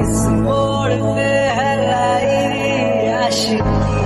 It's more than I should.